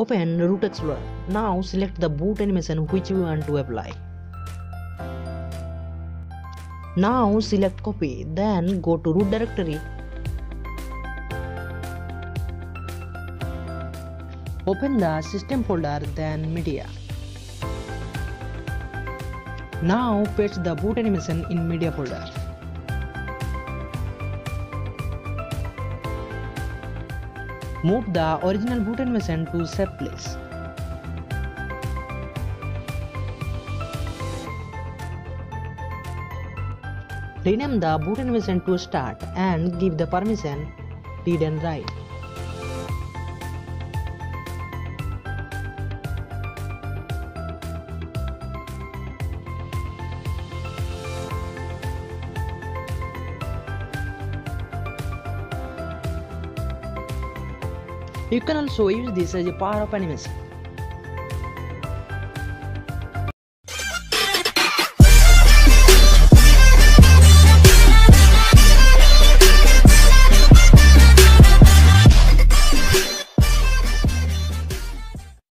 Open Root Explorer. Now select the boot animation which you want to apply. Now select copy, then go to root directory. Open the system folder, then media. Now paste the boot animation in media folder. Move the original boot animation to safe place. Rename the boot animation to start and give the permission read and write. You can also use this as a part of animation.